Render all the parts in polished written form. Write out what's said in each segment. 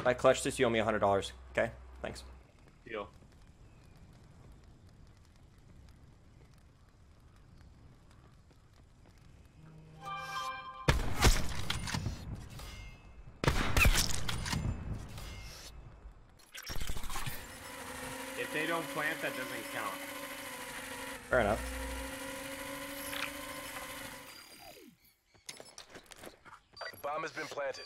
If I clutch this, you owe me $100. Okay? Thanks. Deal. If they don't plant, that doesn't count. Fair enough. The bomb has been planted.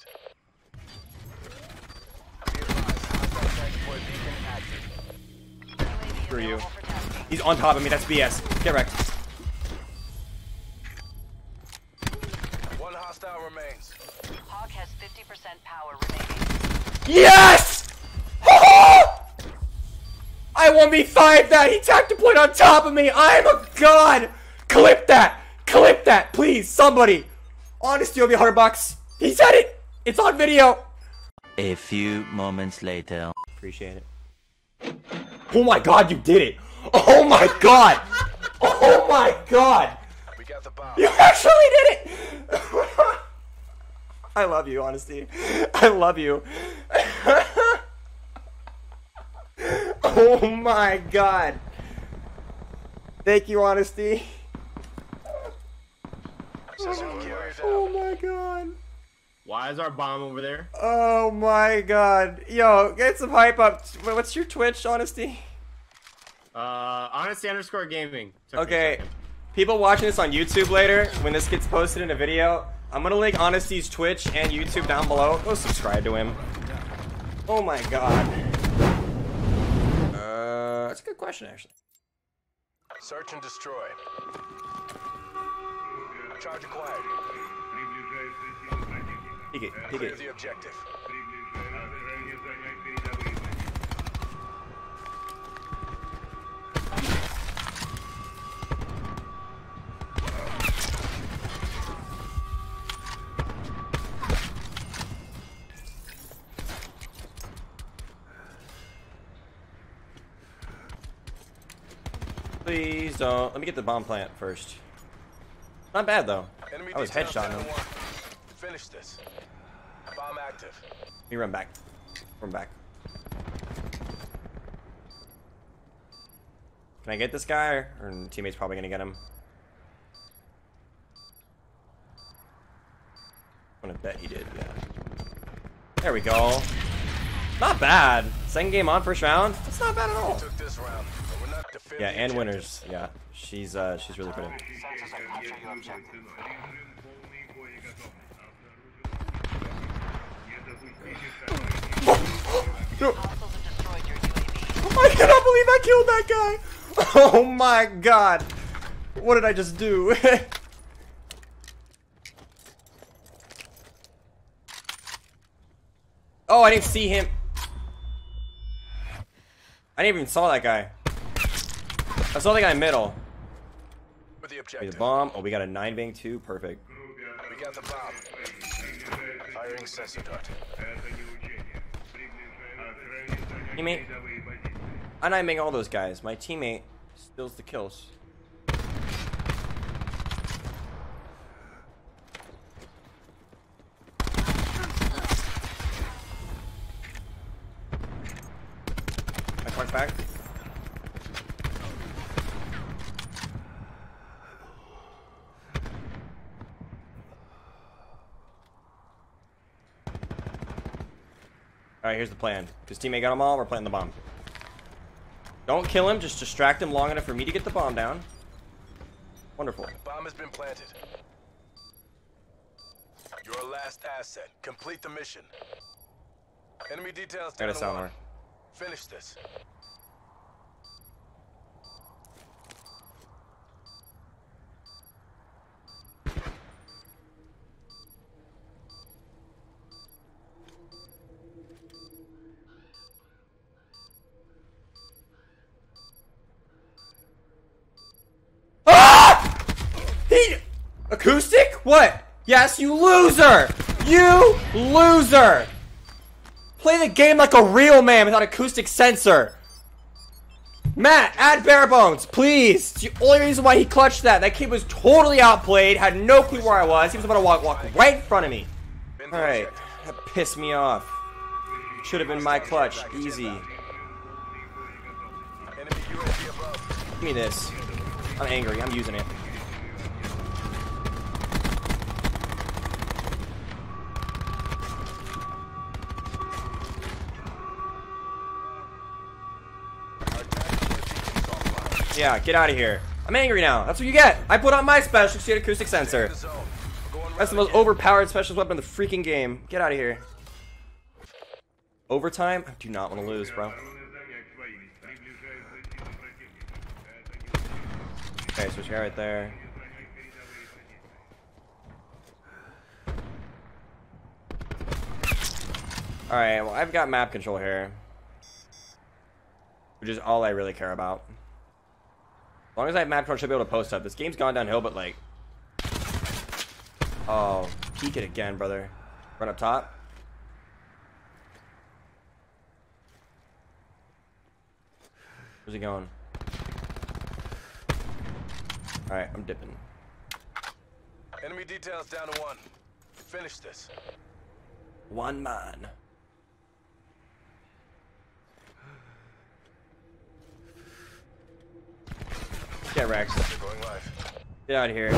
Screw you. He's on top of me. That's BS. Get wrecked. One hostile remains. Hawk has 50% power remaining. Yes! I 1v5'd that! He tapped a point on top of me! I'm a god! Clip that! Clip that! Please, somebody! Honesty, owe me $100. He said it! It's on video! A few moments later. Appreciate it. Oh my god, you did it! Oh my god! Oh my god! We got the bomb. You actually did it! I love you, Honesty. I love you. Oh my god. Thank you, Honesty. Oh my god. Why is our bomb over there? Oh my god. Yo, get some hype up. What's your Twitch, Honesty? Honesty_gaming. Okay. People watching this on YouTube later, when this gets posted in a video, I'm gonna link Honesty's Twitch and YouTube down below. Go subscribe to him. Oh my god. That's a good question, actually. Search and destroy. Charge acquired. Dig it, dig it. The objective. Please don't. Let me get the bomb plant first. Not bad though. I was headshot him. Finish this. Bomb active. Let me run back. Run back. Can I get this guy? Or teammate's probably gonna get him. I'm gonna bet he did. Yeah. There we go. Not bad. Second game on, first round. That's not bad at all. Yeah, and winners. Yeah, she's really pretty. No. I cannot believe I killed that guy. Oh my god, what did I just do? Oh, I didn't see him. I didn't even saw that guy. I saw the guy in middle. With the objective. The bomb. Oh, we got a 9-bang too. Perfect. We got the bomb. Firing sensor dart. Teammate. I'm 9-bang all those guys. My teammate steals the kills. I clock back. Alright, here's the plan. His teammate got them all, we're planting the bomb. Don't kill him, just distract him long enough for me to get the bomb down. Wonderful. Bomb has been planted. Your last asset. Complete the mission. Enemy details down to 1. Finish this. Acoustic? What? Yes, you loser! You loser! Play the game like a real man without acoustic sensor. Matt, add bare bones, please. It's the only reason why he clutched that. That kid was totally outplayed, had no clue where I was. He was about to walk right in front of me. Alright, that pissed me off. Should have been my clutch. Easy. Give me this. I'm angry. I'm using it. Yeah, get out of here. I'm angry now. That's what you get. I put on my special to get acoustic sensor. That's the most overpowered specialist weapon in the freaking game. Get out of here. Overtime? I do not want to lose, bro. Okay, switch guy right there. Alright, well, I've got map control here, which is all I really care about. As long as I have map control, I should be able to post up. This game's gone downhill, but like... Oh, peek it again, brother. Run up top. Where's he going? Alright, I'm dipping. Enemy details down to one. Finish this. One man. Get Rex. Get out of here.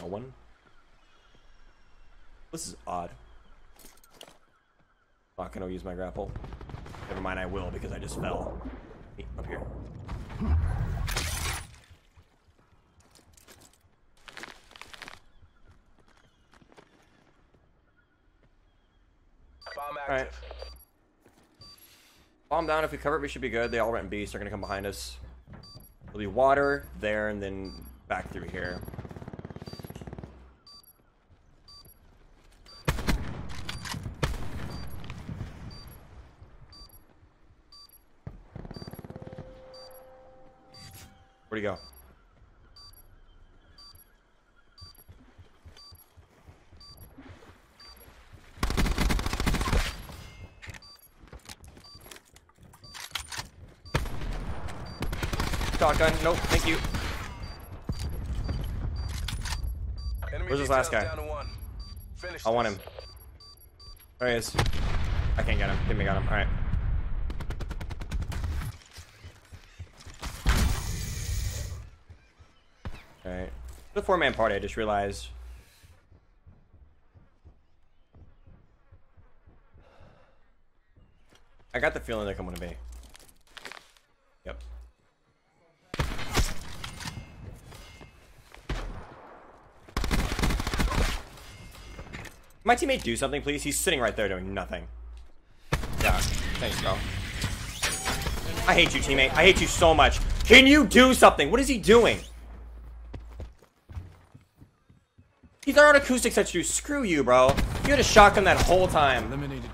No one. This is odd. Not gonna use my grapple. Never mind, I will because I just fell. Hey, up here. Alright. Bomb down. If we cover it, we should be good. They all went B, so they're gonna come behind us. There'll be water there and then back through here. Where'd he go? Shotgun. Nope. Thank you. Where's this last guy? I want him. There he is. I can't get him. Give me got him. All right. All right. The four-man party. I just realized. I got the feeling they're coming to me. Yep. My teammate, do something, please. He's sitting right there doing nothing. Yeah, thanks, bro. I hate you, teammate. I hate you so much. Can you do something? What is he doing? He's not on acoustics at you. Screw you, bro. You had a shotgun that whole time. Eliminated.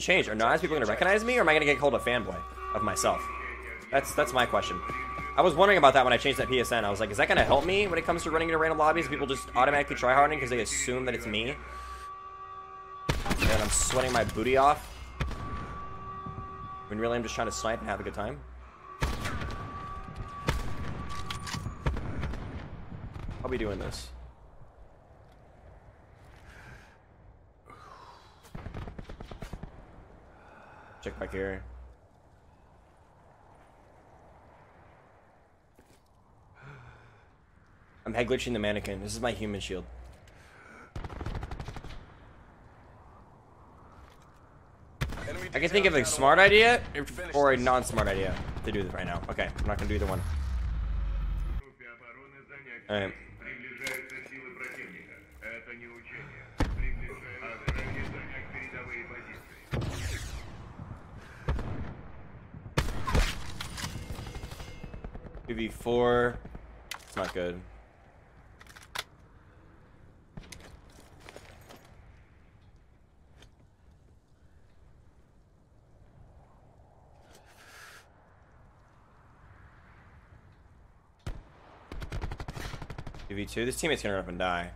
Change. Are not people gonna recognize me, or am I gonna get called a fanboy of myself? That's my question. I was wondering about that when I changed that PSN. I was like, is that going to help me when it comes to running into random lobbies? People just automatically tryharding because they assume that it's me. And I'm sweating my booty off. When really I'm just trying to snipe and have a good time. I'll be doing this. Check back here. I'm head glitching the mannequin. This is my human shield. I can think of a smart idea or a non-smart idea to do this right now. Okay, I'm not gonna do either one. Alright. UV4. It's not good. UV2. This teammate's gonna run up and die.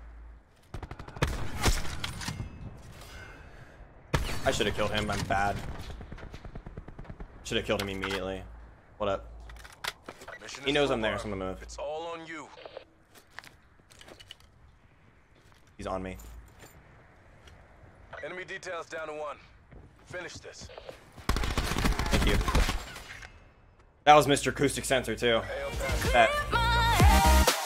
I should have killed him. I'm bad. Should have killed him immediately. What up? He knows I'm there, so I'm gonna move. It's all on on you. He's on me. Enemy details down to one. Finish this. Thank you. That was Mr. Acoustic Sensor too. That.